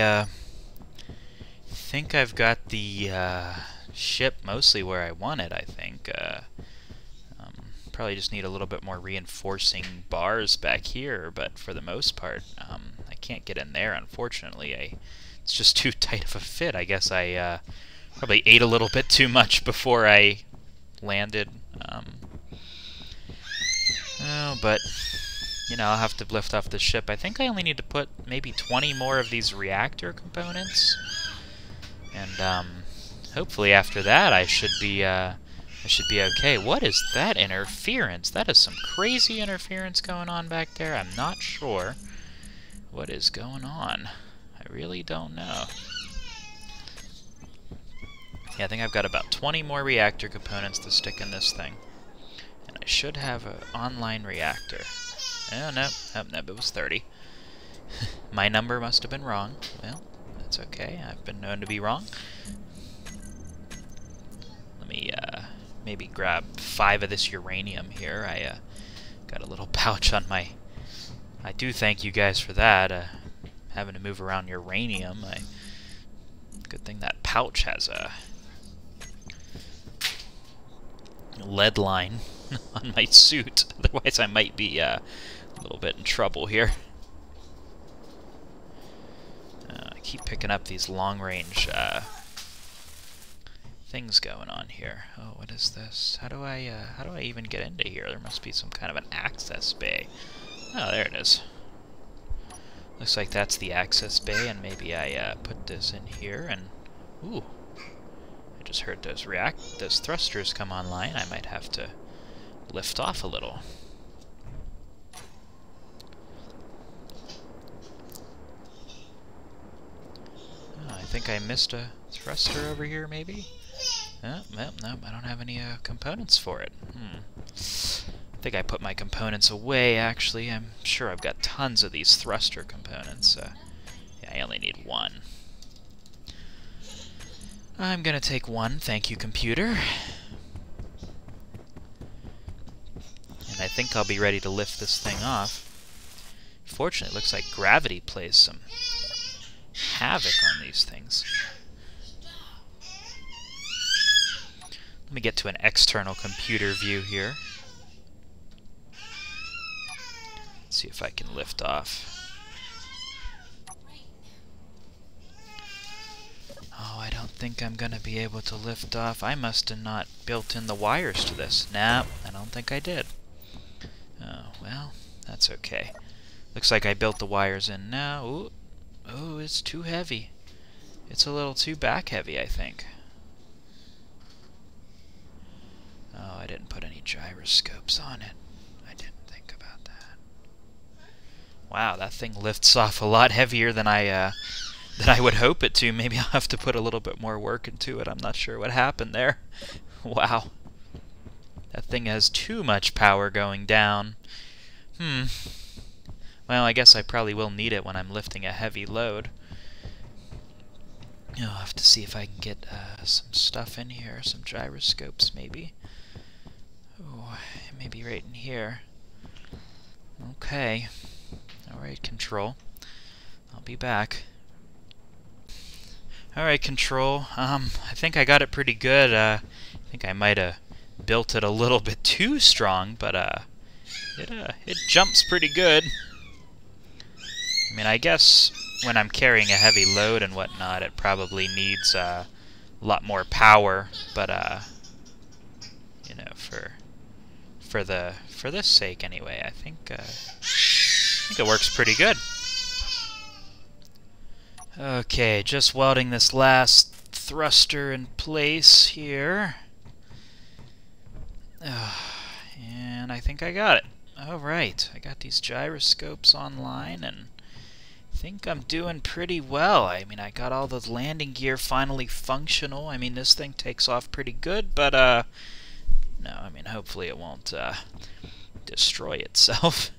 I think I've got the ship mostly where I want it, I think. Probably just need a little bit more reinforcing bars back here, but for the most part, I can't get in there, unfortunately. It's just too tight of a fit. I guess I probably ate a little bit too much before I landed. But, you know, I'll have to lift off the ship. I think I only need to put maybe 20 more of these reactor components. And hopefully after that I should be okay. What is that interference? That is some crazy interference going on back there. I'm not sure what is going on. I really don't know. Yeah, I think I've got about 20 more reactor components to stick in this thing. And I should have an online reactor. Oh, no. Oh, no, it was 30. My number must have been wrong. Well, that's okay. I've been known to be wrong. Let me maybe grab 5 of this uranium here. I got a little pouch on my... I do thank you guys for that. Having to move around uranium. Good thing that pouch has a lead line on my suit. Otherwise I might be a little bit in trouble here. I keep picking up these long-range things going on here. Oh, what is this? How do I even get into here? There must be some kind of an access bay. Oh, there it is. Looks like that's the access bay, and maybe I put this in here, and ooh, I just heard those thrusters come online. I might have to lift off a little. Oh, I think I missed a thruster over here, maybe. Oh, no, I don't have any components for it. I think I put my components away, actually. I'm sure I've got tons of these thruster components. Yeah, I only need 1. I'm gonna take 1, thank you, computer. And I think I'll be ready to lift this thing off. Fortunately, it looks like gravity plays some havoc on these things. Let me get to an external computer view here. See if I can lift off. Oh, I don't think I'm gonna be able to lift off. I must have not built in the wires to this. Nah, I don't think I did. Oh, well, that's okay. Looks like I built the wires in now. Ooh. Oh, it's too heavy. It's a little too back heavy, I think. Oh, I didn't put any gyroscopes on it. Wow, that thing lifts off a lot heavier than I would hope it to. Maybe I'll have to put a little bit more work into it. I'm not sure what happened there. Wow. That thing has too much power going down. Well, I guess I probably will need it when I'm lifting a heavy load. I'll have to see if I can get some stuff in here, some gyroscopes maybe. Oh, maybe right in here. Okay. Alright, Control. I'll be back. Alright, Control. I think I got it pretty good. I think I might have built it a little bit too strong, but it jumps pretty good. I mean, I guess when I'm carrying a heavy load and whatnot, it probably needs a lot more power, but you know, for this sake anyway, I think it works pretty good. Okay, just welding this last thruster in place here. And I think I got it. Alright, I got these gyroscopes online, and I think I'm doing pretty well. I mean, I got all the landing gear finally functional. I mean, this thing takes off pretty good, but, no, I mean, hopefully it won't, destroy itself.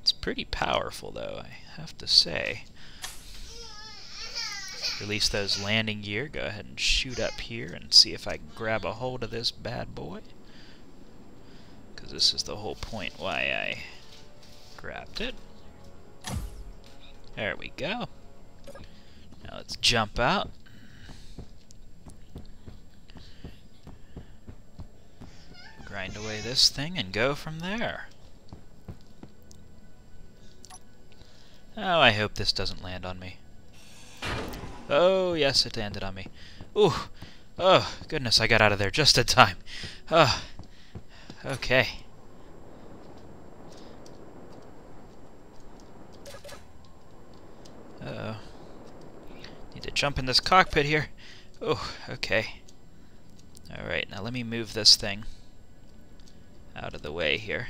It's pretty powerful, though, I have to say. Release those landing gear. Go ahead and shoot up here and see if I can grab a hold of this bad boy. Because this is the whole point why I grabbed it. There we go. Now let's jump out. Grind away this thing and go from there. Oh, I hope this doesn't land on me. Oh, yes, it landed on me. Ooh! Oh, goodness, I got out of there just in time. Oh, okay. Uh-oh. Need to jump in this cockpit here. Oh, okay. Alright, now let me move this thing out of the way here.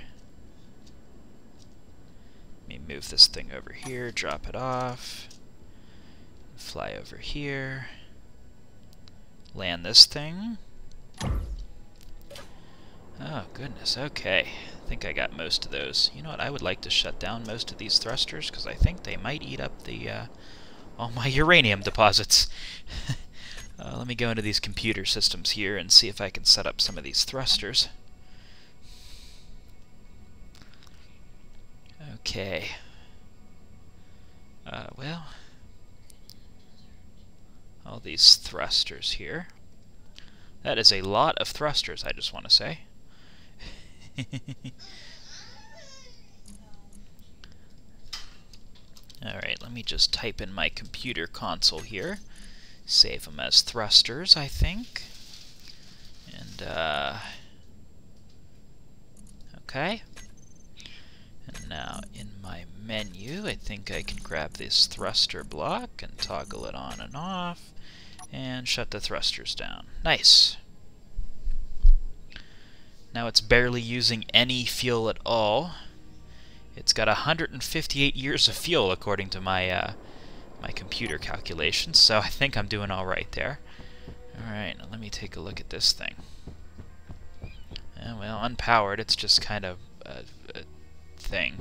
Let me move this thing over here, drop it off, fly over here, land this thing. Oh, goodness, okay. I think I got most of those. You know what, I would like to shut down most of these thrusters, because I think they might eat up the all my uranium deposits. Let me go into these computer systems here and see if I can set up some of these thrusters. Okay. Well, all these thrusters here. That is a lot of thrusters, I just want to say. Alright, let me just type in my computer console here. Save them as thrusters, I think. And, okay. And now, in my menu, I think I can grab this thruster block and toggle it on and off, and shut the thrusters down. Nice! Now it's barely using any fuel at all. It's got 158 years of fuel, according to my my computer calculations, so I think I'm doing alright there. Alright, now let me take a look at this thing. Well, unpowered, it's just kind of a thing.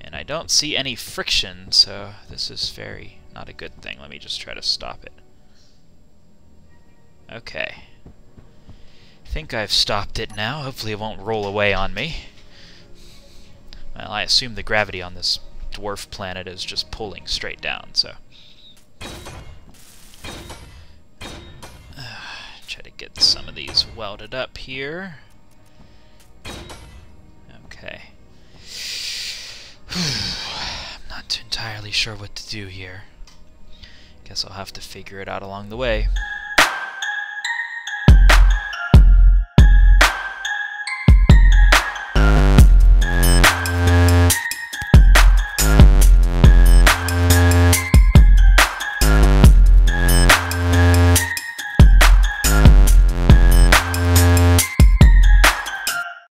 And I don't see any friction, so this is very not a good thing. Let me just try to stop it. Okay. I think I've stopped it now. Hopefully it won't roll away on me. Well, I assume the gravity on this dwarf planet is just pulling straight down, so. Try to get some of these welded up here. Okay. I'm not entirely sure what to do here. Guess I'll have to figure it out along the way.